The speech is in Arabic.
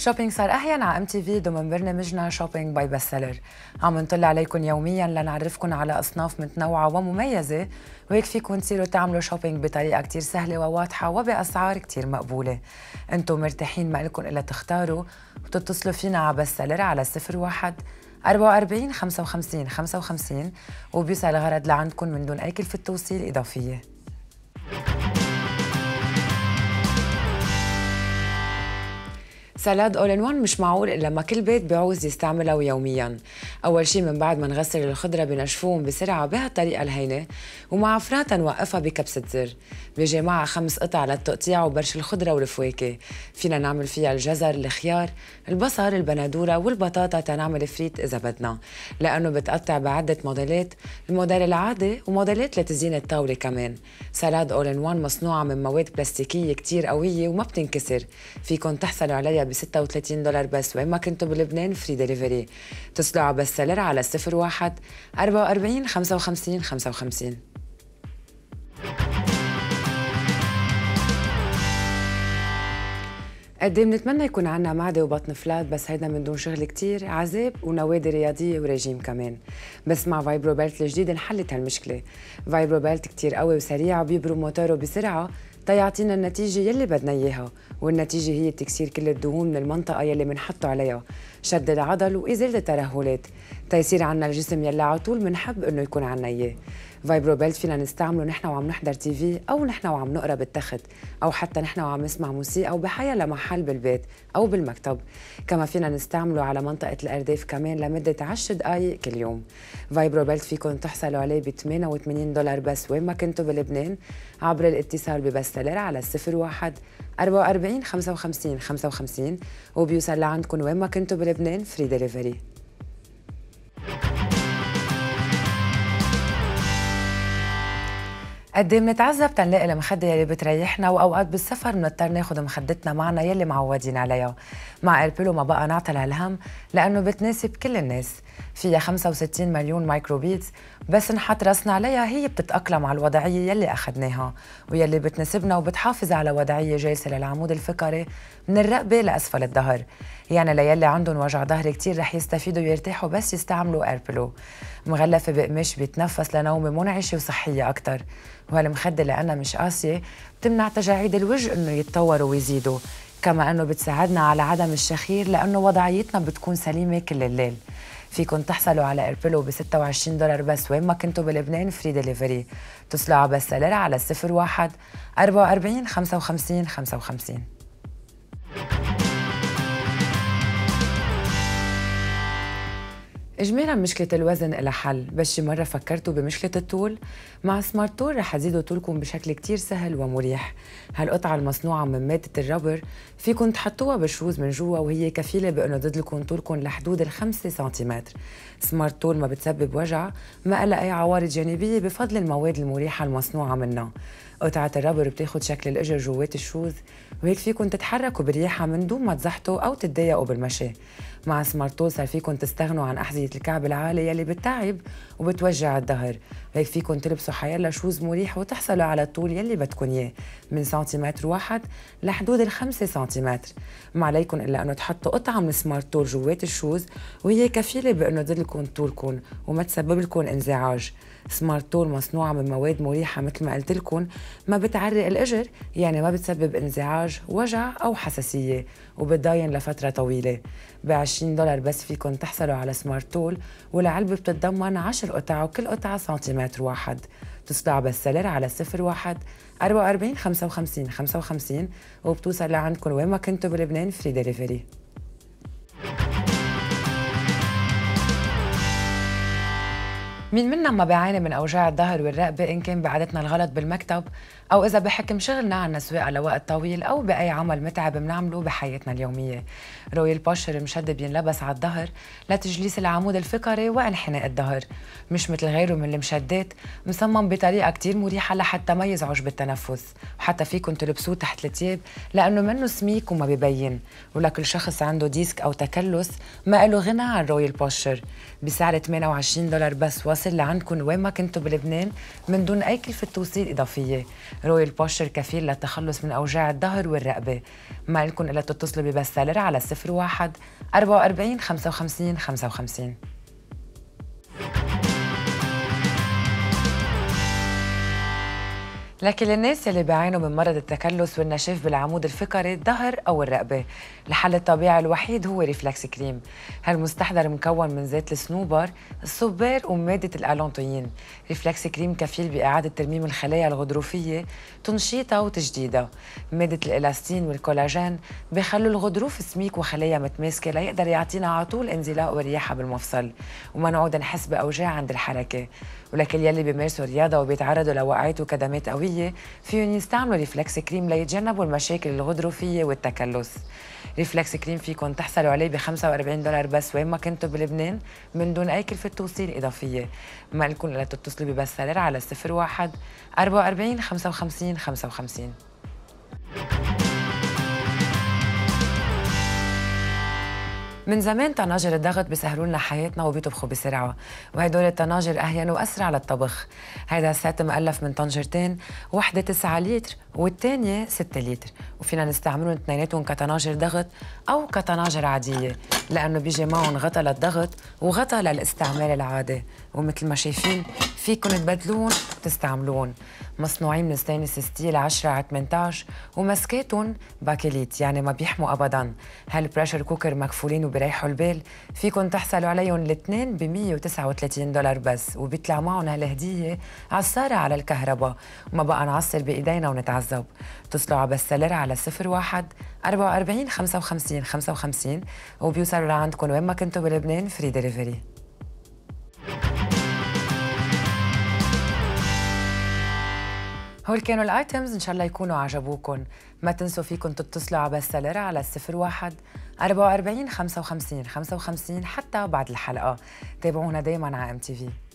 شوبينج صار أحيان على MTV ضمن برنامجنا شوبينج باي بست سيلر. عم نطلع عليكم يوميا لنعرفكم على أصناف متنوعة ومميزة، وهيك فيكم تصيروا تعملوا شوبينج بطريقة كتير سهلة وواضحة وبأسعار كتير مقبولة. انتم مرتاحين ما إلكم إلا تختاروا وتتصلوا فينا على بست سيلر على 01 44 55 55 وبيوصل الغرض لعندكم من دون أي كلفة توصيل إضافية. سالاد 1 in 1 مش معقول إلا ما كل بيت بيعوز يستعمله يومياً. أول شي من بعد ما نغسل الخضرة بنشفوهم بسرعة بهالطريقة الهينة، ومع فراتها نوقفها بكبسة زر. بيجي معها 5 قطع للتقطيع وبرش الخضرة والفواكه، فينا نعمل فيها الجزر، الخيار، البصل، البندورة والبطاطا تنعمل فريت إذا بدنا، لأنه بتقطع بعدة موديلات، الموديل العادي وموديلات لتزيين الطاولة كمان. سالاد 1 in 1 مصنوعة من مواد بلاستيكية كتير قوية وما بتنكسر، فيكن تحصلوا عليها ب $36 بس وين ما كنتوا بلبنان، فري دليفري. اتصلوا على بست سيلر على 01 44 55 55. قد بنتمنى يكون عنا معدة وبطن فلات، بس هيدا من دون شغل كتير، عذاب ونوادي رياضية ورجيم كمان. بس مع فايبرو بيلت الجديد انحلت هالمشكلة. فايبرو بيلت كتير قوي وسريع وبيبرم موتوره بسرعة تيعطينا النتيجة يلي بدنا إياها، والنتيجة هي تكسير كل الدهون من المنطقة يلي منحطه عليها، شد العضل وإزالة الترهلات، تيصير عنا الجسم يلي على طول منحب إنه يكون عنا إياه. فايبرو بيلت فينا نستعمله نحن وعم نحضر تي في، أو نحن وعم نقرا بالتخت، أو حتى نحن وعم نسمع موسيقى، أو بحيا لمحل بالبيت أو بالمكتب. كما فينا نستعمله على منطقة الأرداف كمان لمدة 10 دقايق كل يوم. فايبرو بيلت فيكم تحصلوا عليه ب $88 بس وين ما كنتوا بلبنان، عبر الاتصال ببست سيلر على 01 44 55 55 وبيوصل لعندكم وين ما كنتوا بلبنان، فري دليفري. قد ايه بنتعذب تنلاقي المخده يلي بتريحنا، واوقات بالسفر بنضطر ناخذ مخدتنا معنا يلي معودين عليها. مع ايربلو ما بقى نعطل هالهم لانه بتناسب كل الناس، فيها 65 مليون مايكروبيتس، بس نحط راسنا عليها هي بتتاقلم على الوضعيه يلي اخذناها ويلي بتناسبنا، وبتحافظ على وضعيه جالسه للعمود الفقري من الرقبه لاسفل الظهر. يعني ليلي عندهم وجع ظهر كتير رح يستفيدوا ويرتاحوا بس يستعملوا ايربلو. مغلفه بقماش بيتنفس لنومه منعشه وصحيه اكثر، وهالمخده لانها مش قاسيه بتمنع تجاعيد الوجه انه يتطوروا ويزيدوا، كما انه بتساعدنا على عدم الشخير لانه وضعيتنا بتكون سليمه كل الليل. فيكن تحصلوا على ايربلو ب $26 بس وين ما كنتوا بلبنان، فري دليفري. اتصلوا على بست سيلر على 01 44 55 55 55. اجمالا مشكله الوزن لها حل، بس شي مره فكرتوا بمشكله الطول؟ مع سمارت تول رح تزيدوا طولكم بشكل كتير سهل ومريح. هالقطعه المصنوعه من ماده الربر فيكم تحطوها بالشوز من جوا، وهي كفيله بانه تزيد لكم طولكم لحدود 5 سنتيمتر. سمارت تول ما بتسبب وجع، ما لها اي عوارض جانبيه بفضل المواد المريحه المصنوعه منها. قطعه الربر بتاخد شكل الاجر جوات الشوز، وهيك فيكم تتحركوا برياحه من دون ما تزحطوا او تتضايقوا بالمشي. مع سمارت تول صار فيكم تستغنوا عن احذيه الكعب العالي يلي بتتعب وبتوجع الظهر، هيك فيكم تلبسوا حيلا شوز مريح وتحصلوا على الطول يلي بدكن اياه، من سنتيمتر 1 لحدود 5 سنتيمتر. ما عليكم الا انه تحطوا قطعه من سمارت تول جوات الشوز، وهي كفيله بانه تزيد لكم طولكم وما تسبب لكم انزعاج. سمارت تول مصنوعه من مواد مريحه مثل ما قلت لكم، ما بتعرق الاجر، يعني ما بتسبب انزعاج، وجع او حساسيه، وبتضاين لفتره طويله. ب $20 بس فيكم تحصلوا على سمارت تول، والعلبه بتتضمن 10 قطع وكل قطعه سنتيمتر 1. تصدع بست سيلر على 01 44 55 55 55 وبتوصل لعندكم وين ما كنتوا بلبنان، فري دليفري. مين منا ما بيعاني من اوجاع الظهر والرقبه، ان كان بعادتنا الغلط بالمكتب، او اذا بحكم شغلنا عنا سواقه لوقت طويل، او باي عمل متعب بنعمله بحياتنا اليوميه. رويال بوشر مشد بينلبس على الظهر لتجليس العمود الفقري وانحناء الظهر، مش مثل غيره من المشدات، مصمم بطريقه كتير مريحه لحتى ما يزعج بالتنفس، وحتى فيكم تلبسوه تحت التياب لانه منه سميك وما ببين. ولكل شخص عنده ديسك او تكلس ما له غنى عن رويال بوشر. بسعر $28 بس التصل لعندكم وين ما كنتوا بلبنان من دون أي كلفة توصيل إضافية. رويال بوستر كفيل للتخلص من أوجاع الظهر والرقبة. ما لكم إلا تتصلوا ببس سالر على 01 44 55 55. لكن الناس اللي بيعانوا من مرض التكلس والنشف بالعمود الفقري الظهر أو الرقبة، الحل الطبيعي الوحيد هو ريفلكس كريم. هالمستحضر مكون من زيت الصنوبر، الصبار ومادة الألانتوين. ريفلكس كريم كفيل بإعادة ترميم الخلايا الغضروفية، تنشيطها وتجديدها. مادة الإلاستين والكولاجين بيخلوا الغضروف سميك وخلايا متماسكة ليقدر يعطينا على طول انزلاق ورياحة بالمفصل، وما نعود نحس بأوجاع عند الحركة. ولكل يلي بيمارسوا رياضة وبيتعرضوا لوقعات وكدمات قوية فيهم يستعملوا ريفلكس كريم ليتجنبوا المشاكل الغضروفيه والتكلس. ريفلكس كريم فيكم تحصلوا عليه ب $45 بس وين ما كنتوا بلبنان من دون اي كلفه توصيل اضافيه. ما لكم الا تتصلوا ببس سالر على 01 44 55 55. من زمان طناجر الضغط بيسهلوا لنا حياتنا وبيطبخوا بسرعه، وهدول الطناجر اهين واسرع للطبخ. هيدا السات مؤلف من طنجرتين، وحده 9 لتر والثانيه 6 لتر، وفينا نستعملهم اثنيناتهم كطناجر ضغط او كطناجر عاديه، لانه بيجي معهم غطا للضغط وغطا للاستعمال العادي، ومثل ما شايفين فيكم تبدلون وتستعملوهم. مصنوعين من ستينلس ستيل 10×18 ومسكاتهم باكليت، يعني ما بيحموا ابدا. هالبريشر كوكر مكفولين وبريحوا البال، فيكم تحصلوا عليهم الاثنين ب $139 بس، وبيطلع معهم هالهديه عصاره على الكهرباء، وما بقى نعصر بايدينا ونتعذب. اتصلوا على بسالر على 01 44 55 55 وبيوصلوا لعندكم وين ما كنتوا بلبنان فري دليفري. هول كانوا الايتمز، ان شاء الله يكونوا عجبوكم. ما تنسوا فيكم تتصلوا على بسالر على 01 44 55 55 حتى بعد الحلقه. تابعونا دايما على MTV.